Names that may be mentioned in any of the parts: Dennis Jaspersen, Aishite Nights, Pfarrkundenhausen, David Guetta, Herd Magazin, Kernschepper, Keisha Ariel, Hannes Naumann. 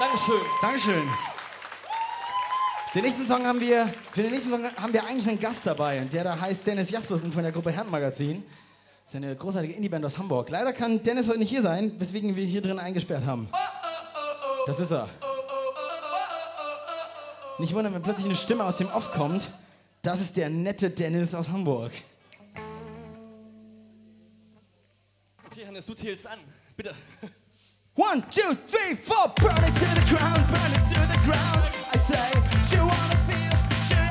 Dankeschön. Dankeschön. Für den nächsten Song haben wir eigentlich einen Gast dabei, und der da heißt Dennis Jaspersen von der Gruppe Herd Magazin. Das ist eine großartige Indie-Band aus Hamburg. Leider kann Dennis heute nicht hier sein, weswegen wir hier drin eingesperrt haben. Das ist er. Nicht wundern, wenn plötzlich eine Stimme aus dem Off kommt. Das ist der nette Dennis aus Hamburg. Okay, Hannes, du zählst an. Bitte. 1, 2, 3, 4, burn it to the ground, I say, do you wanna feel,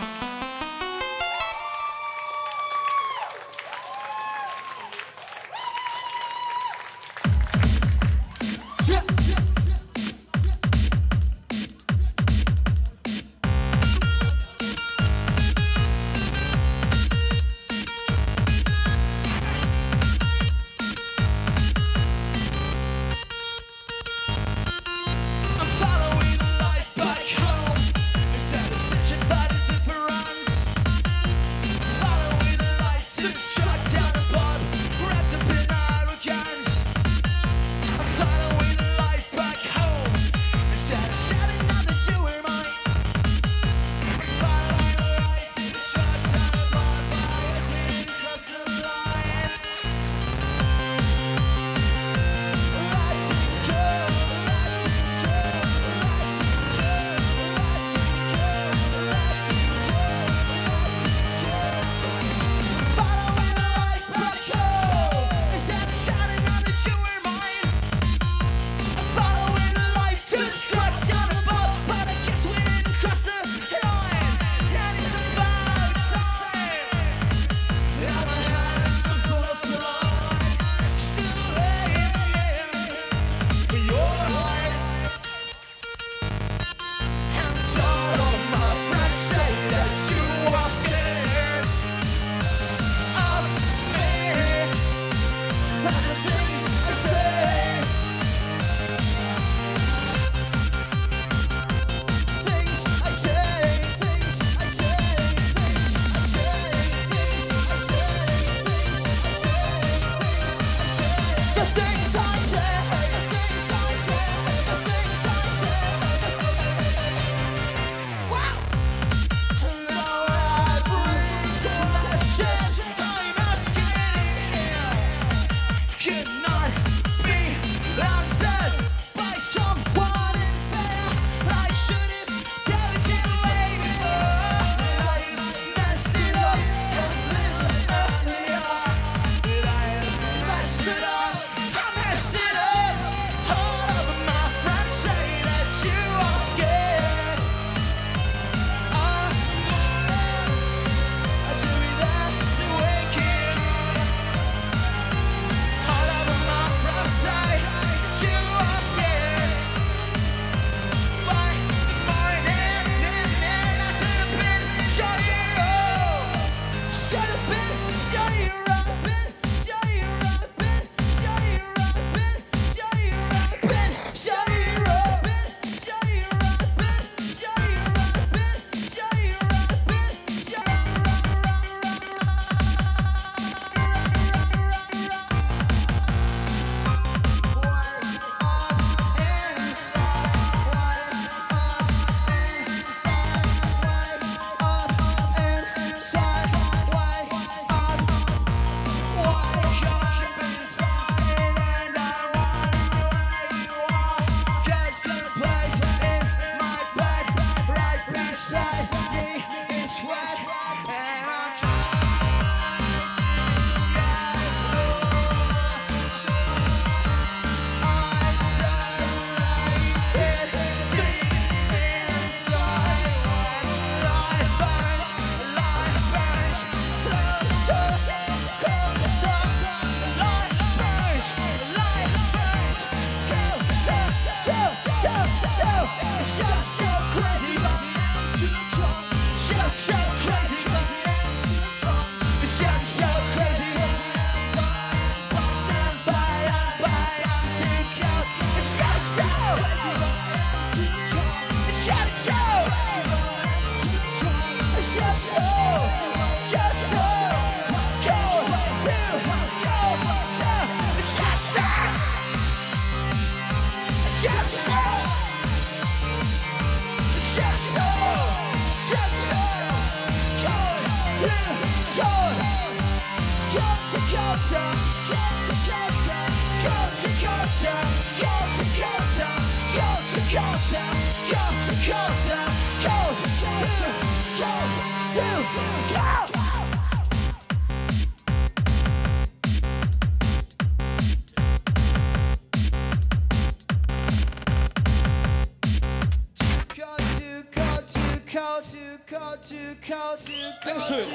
Dankeschön. Dankeschön.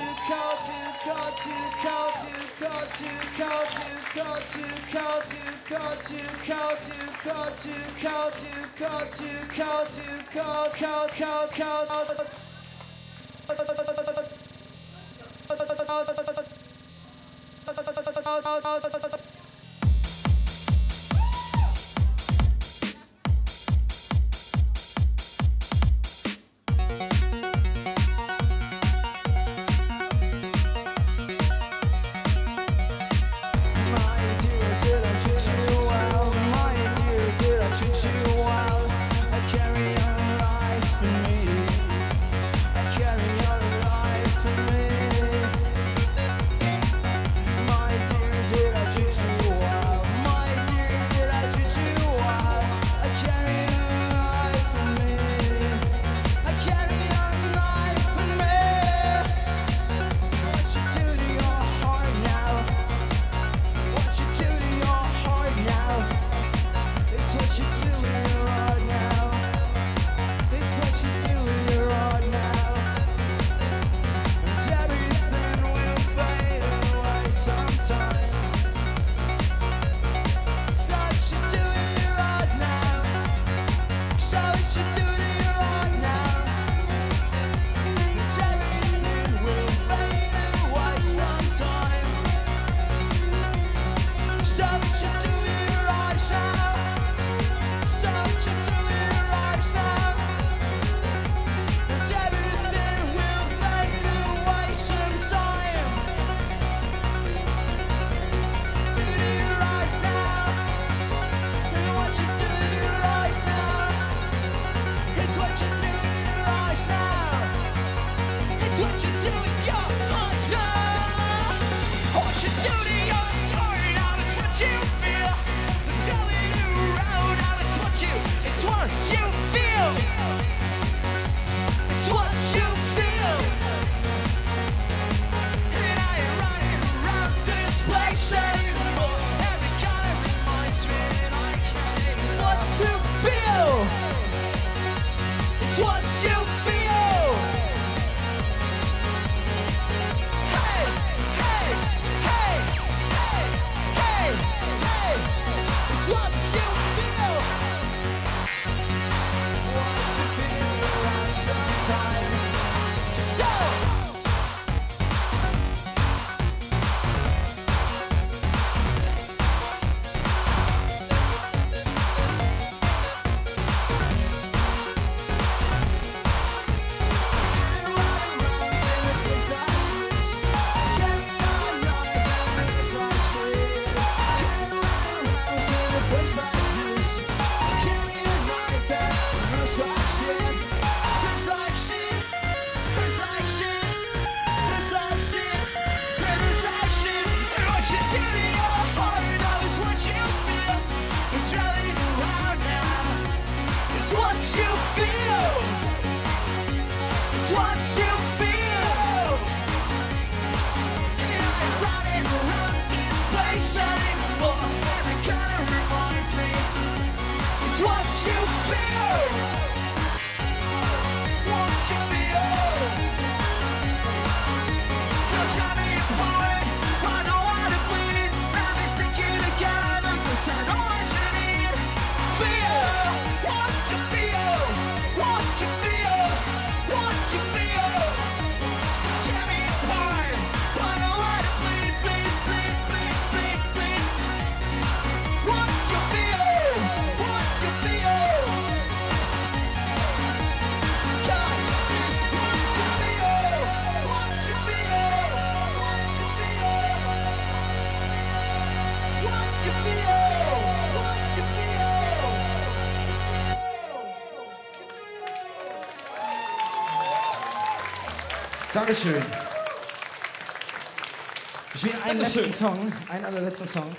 Ich spiele einen letzten Song, einen allerletzten Song.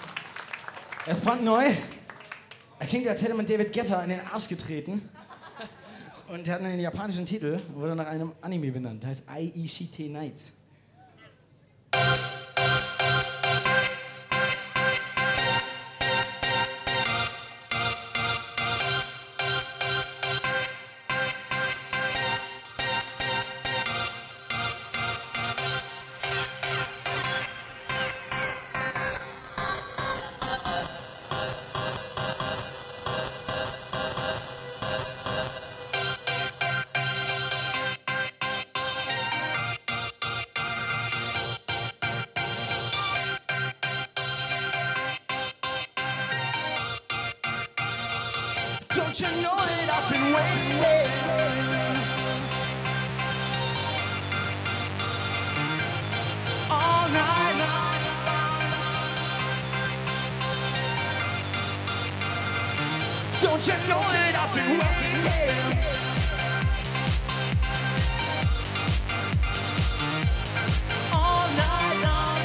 Er ist brandneu. Er klingt, als hätte man David Guetta in den Arsch getreten. Und er hat einen japanischen Titel, wurde nach einem Anime benannt. Heißt Aishite Nights. Don't you know that I've been waiting? All night long. Don't you know that I've been waiting? All night long.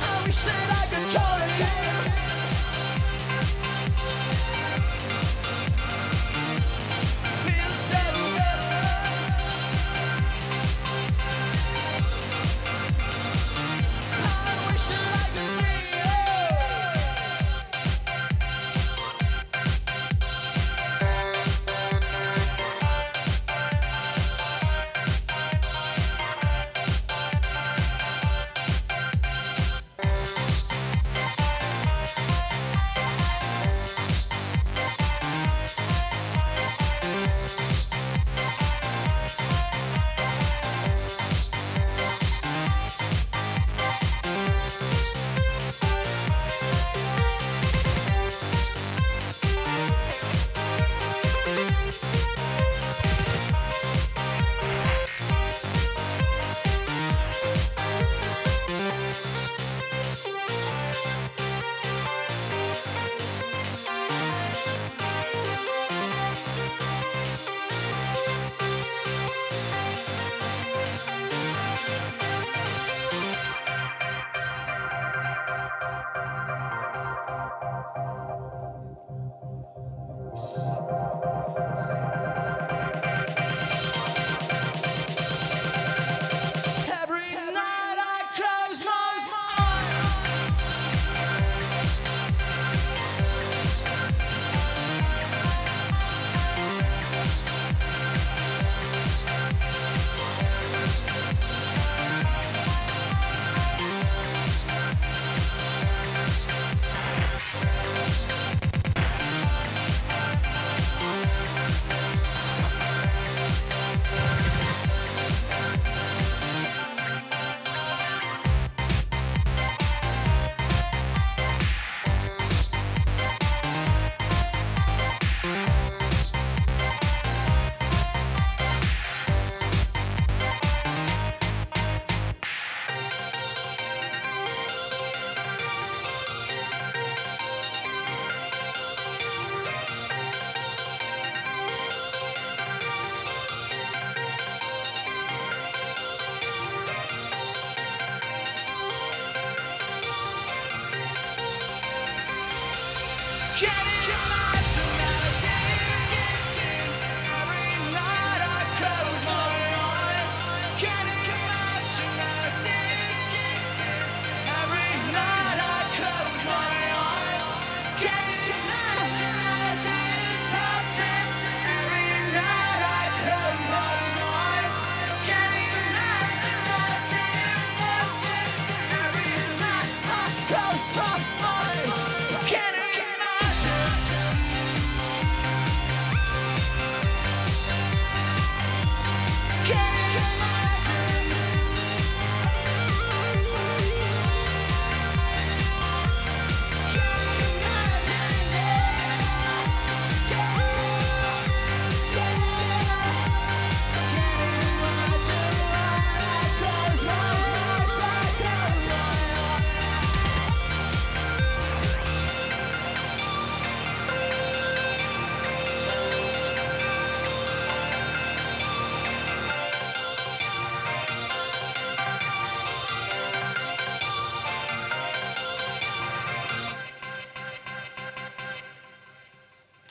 I wish that I could call again. Feels so good. I wish that I could see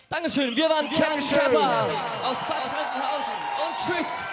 Dankeschön, wir waren Kernschepper aus Pfarrkundenhausen und tschüss!